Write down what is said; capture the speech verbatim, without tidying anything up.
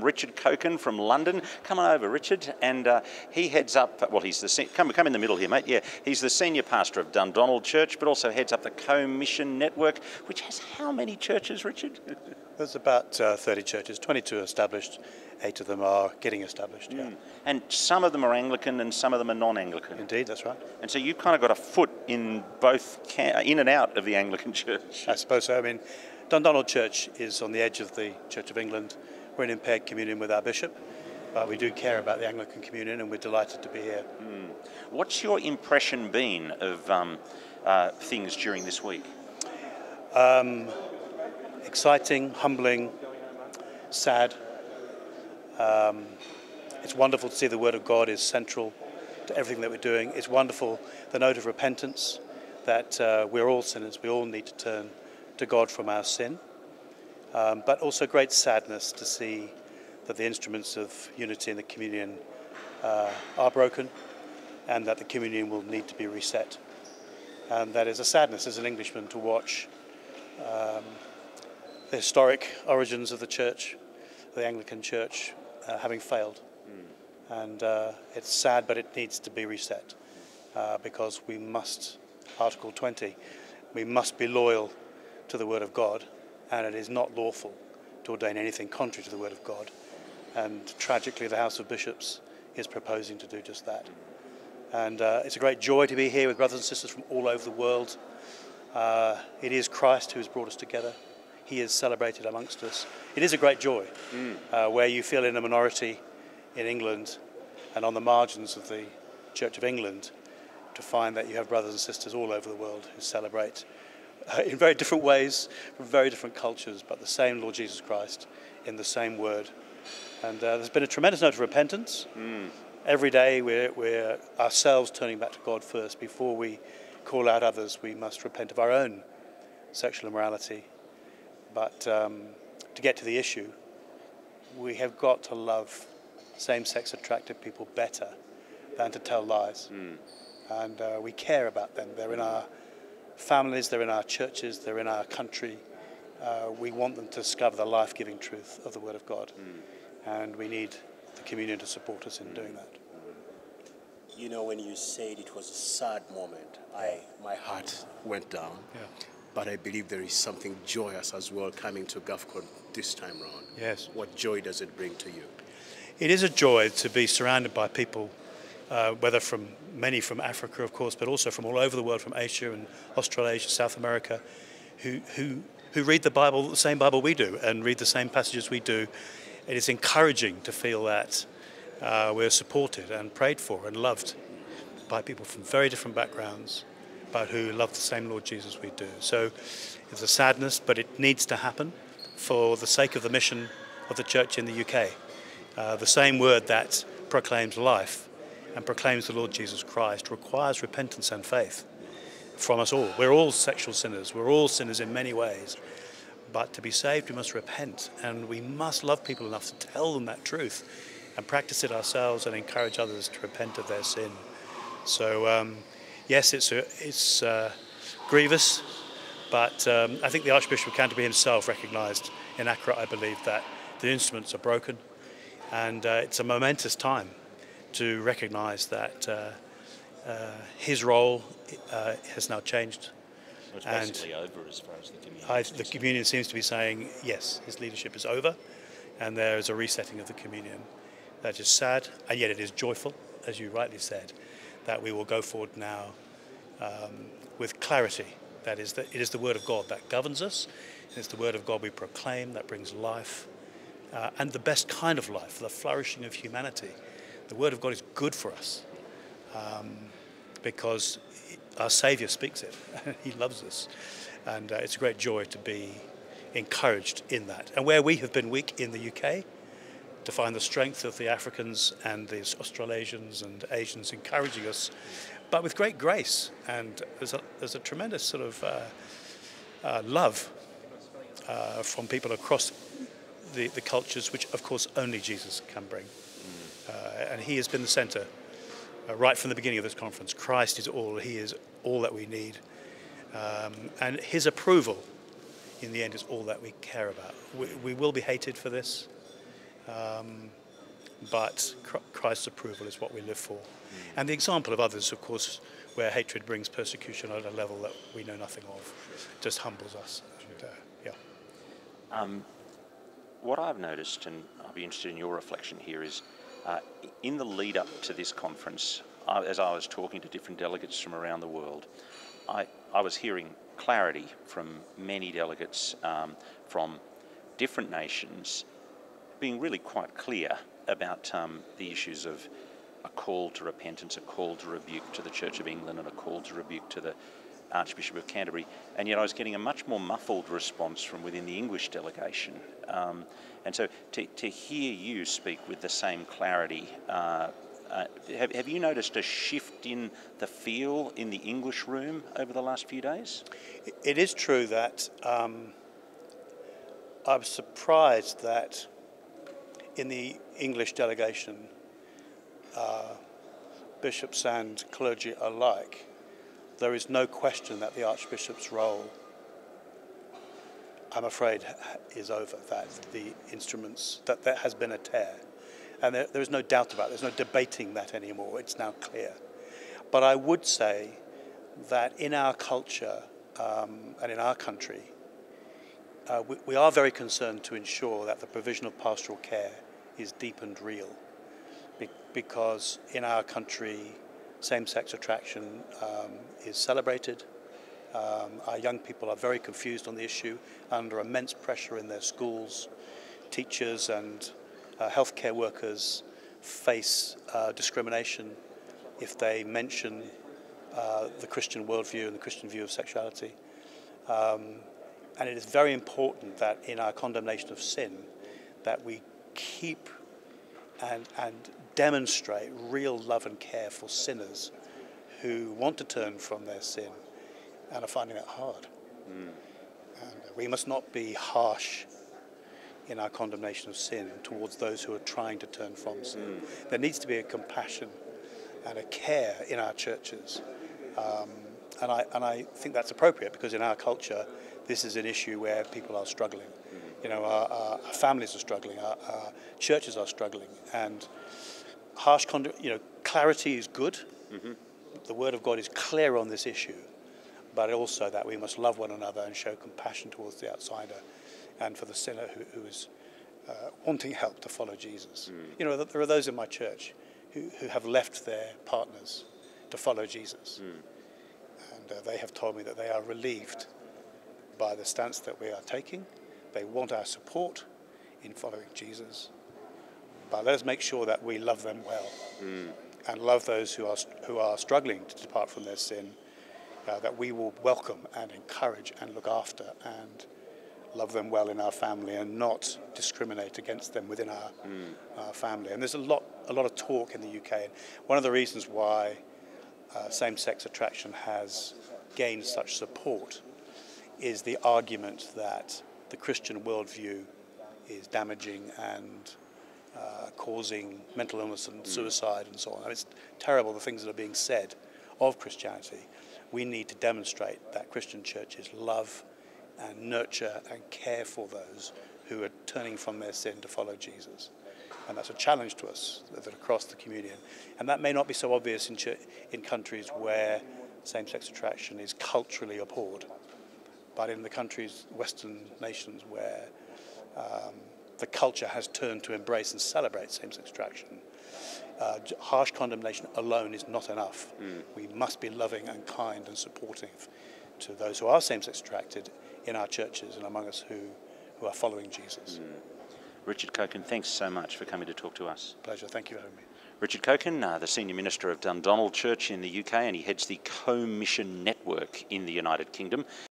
Richard Coekin from London. Come on over, Richard, and uh, he heads up, well, he's the, come, come in the middle here, mate, yeah, he's the senior pastor of Dundonald Church, but also heads up the Co-Mission Network, which has how many churches, Richard? There's about uh, thirty churches, twenty-two established, eight of them are getting established, yeah. Mm. And some of them are Anglican and some of them are non-Anglican. Indeed, that's right. And so you've kind of got a foot in both, in and out of the Anglican Church. I suppose so. I mean, Dundonald Church is on the edge of the Church of England. We're in impaired communion with our bishop, but we do care about the Anglican Communion and we're delighted to be here. Mm. What's your impression been of um, uh, things during this week? Um, exciting, humbling, sad. Um, it's wonderful to see the Word of God is central to everything that we're doing. It's wonderful, the note of repentance, that uh, we're all sinners, we all need to turn to God from our sin. Um, but also great sadness to see that the instruments of unity in the communion uh, are broken and that the communion will need to be reset. And that is a sadness as an Englishman to watch um, the historic origins of the church, the Anglican Church, uh, having failed. Mm. And uh, it's sad, but it needs to be reset uh, because we must, Article twenty, we must be loyal to the Word of God. And it is not lawful to ordain anything contrary to the Word of God. And tragically, the House of Bishops is proposing to do just that. And uh, it's a great joy to be here with brothers and sisters from all over the world. Uh, it is Christ who has brought us together. He is celebrated amongst us. It is a great joy. Mm. uh, where you feel in a minority in England and on the margins of the Church of England to find that you have brothers and sisters all over the world who celebrate Uh, in very different ways, from very different cultures, but the same Lord Jesus Christ in the same word. And uh, there's been a tremendous note of repentance. Mm. Every day we're, we're ourselves turning back to God first. Before we call out others, we must repent of our own sexual immorality. But um, to get to the issue, we have got to love same-sex attracted people better than to tell lies. Mm. And uh, we care about them. They're in our families, they're in our churches, they're in our country. Uh, we want them to discover the life-giving truth of the Word of God. Mm. And we need the communion to support us in mm. doing that. You know, when you said it was a sad moment, I, my heart went down. Yeah. But I believe there is something joyous as well coming to Gafcon this time round. Yes. What joy does it bring to you? It is a joy to be surrounded by people Uh, whether from many from Africa, of course, but also from all over the world, from Asia and Australasia, South America, who, who, who read the Bible, the same Bible we do, and read the same passages we do. It is encouraging to feel that uh, we're supported and prayed for and loved by people from very different backgrounds, but who love the same Lord Jesus we do. So it's a sadness, but it needs to happen for the sake of the mission of the church in the U K. Uh, the same word that proclaims life and proclaims the Lord Jesus Christ requires repentance and faith from us all. We're all sexual sinners. We're all sinners in many ways. But to be saved, we must repent, and we must love people enough to tell them that truth and practice it ourselves and encourage others to repent of their sin. So, um, yes, it's, a, it's uh, grievous, but um, I think the Archbishop of Canterbury himself recognised in Accra, I believe, that the instruments are broken, and uh, it's a momentous time to recognise that uh, uh, his role uh, has now changed. Well, it's basically and over as far as the communion I, The communion seems to be saying, yes, his leadership is over, and there is a resetting of the communion. That is sad, and yet it is joyful, as you rightly said, that we will go forward now um, with clarity. That is, that it is the Word of God that governs us, and it's the Word of God we proclaim that brings life, uh, and the best kind of life, the flourishing of humanity. The Word of God is good for us um, because our Saviour speaks it. He loves us. And uh, it's a great joy to be encouraged in that. And where we have been weak in the U K, to find the strength of the Africans and the Australasians and Asians encouraging us, but with great grace. And there's a, there's a tremendous sort of uh, uh, love uh, from people across the, the cultures, which, of course, only Jesus can bring. Uh, and he has been the centre uh, right from the beginning of this conference. Christ is all. He is all that we need. Um, and his approval, in the end, is all that we care about. We, we will be hated for this. Um, but Christ's approval is what we live for. Mm. And the example of others, of course, where hatred brings persecution at a level that we know nothing of, just humbles us. And, uh, yeah. Um, what I've noticed, and I'll be interested in your reflection here, is uh, in the lead up to this conference, I, as I was talking to different delegates from around the world, I, I was hearing clarity from many delegates um, from different nations being really quite clear about um, the issues of a call to repentance, a call to rebuke to the Church of England, and a call to rebuke to the Archbishop of Canterbury. And yet I was getting a much more muffled response from within the English delegation. Um, and so to, to hear you speak with the same clarity, uh, uh, have, have you noticed a shift in the feel in the English room over the last few days? It is true that um, I'm surprised that in the English delegation, uh, bishops and clergy alike, there is no question that the Archbishop's role, I'm afraid, is over, that the instruments, that there has been a tear. And there, there is no doubt about it, there's no debating that anymore, it's now clear. But I would say that in our culture um, and in our country, uh, we, we are very concerned to ensure that the provision of pastoral care is deep and real, Be because in our country same-sex attraction um, is celebrated. Um, our young people are very confused on the issue, under immense pressure in their schools. Teachers and uh, healthcare workers face uh, discrimination if they mention uh, the Christian worldview and the Christian view of sexuality. Um, and it is very important that in our condemnation of sin that we keep and, and demonstrate real love and care for sinners who want to turn from their sin and are finding it hard. Mm. And we must not be harsh in our condemnation of sin towards those who are trying to turn from sin. Mm. There needs to be a compassion and a care in our churches. Um, and, I, and I think that's appropriate, because in our culture this is an issue where people are struggling. You know, our, our families are struggling, our, our churches are struggling, and harsh, cond- you know, clarity is good. Mm-hmm. The Word of God is clear on this issue, but also that we must love one another and show compassion towards the outsider and for the sinner who, who is uh, wanting help to follow Jesus. Mm. You know, there are those in my church who, who have left their partners to follow Jesus, mm. and uh, they have told me that they are relieved by the stance that we are taking. They want our support in following Jesus, but let us make sure that we love them well, mm. and love those who are who are struggling to depart from their sin, uh, that we will welcome and encourage and look after and love them well in our family, and not discriminate against them within our, mm. our family. And there's a lot a lot of talk in the U K, and one of the reasons why uh, same-sex attraction has gained such support is the argument that the Christian worldview is damaging and uh, causing mental illness and suicide and so on. I mean, it's terrible, the things that are being said of Christianity. We need to demonstrate that Christian churches love and nurture and care for those who are turning from their sin to follow Jesus. And that's a challenge to us that across the communion. And that may not be so obvious in, church, in countries where same-sex attraction is culturally abhorred. But in the countries, Western nations, where um, the culture has turned to embrace and celebrate same-sex attraction, uh, harsh condemnation alone is not enough. Mm. We must be loving and kind and supportive to those who are same-sex attracted in our churches and among us who, who are following Jesus. Mm. Richard Coekin, thanks so much for coming to talk to us. Pleasure, thank you for having me. Richard Coekin, uh, the Senior Minister of Dundonald Church in the U K, and he heads the Co-Mission Network in the United Kingdom.